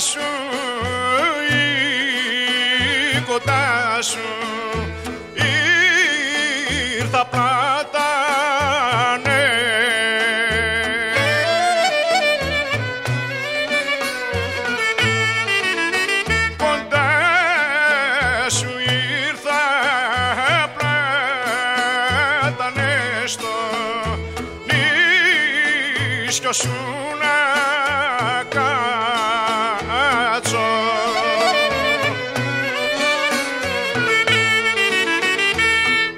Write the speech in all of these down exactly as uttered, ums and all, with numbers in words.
σου ή κοντά σου ήρθα πλατάνε. Κοντά σου ήρθα πλατάνε στο νίσκιο σου να κάτσω.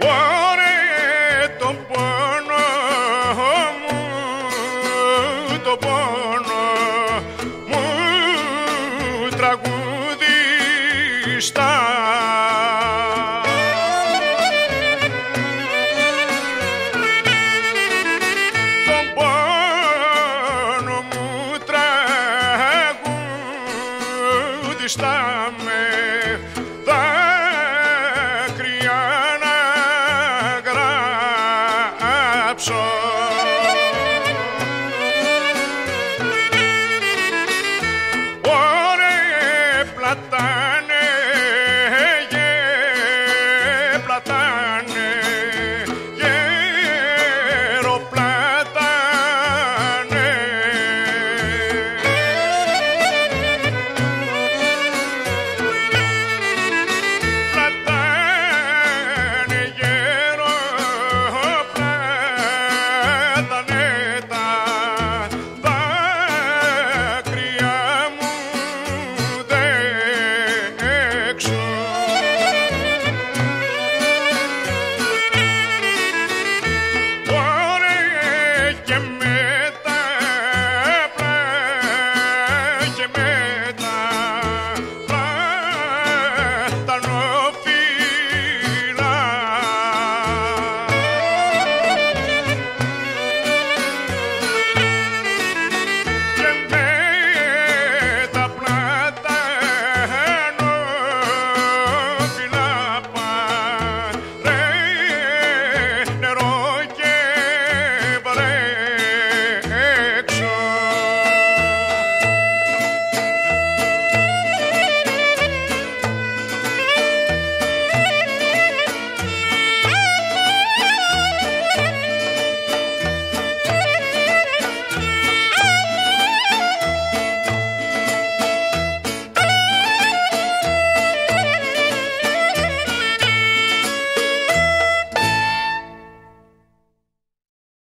Ωρε τον πόνο μου, τον πόνο μου τραγουδιστά. Stop me.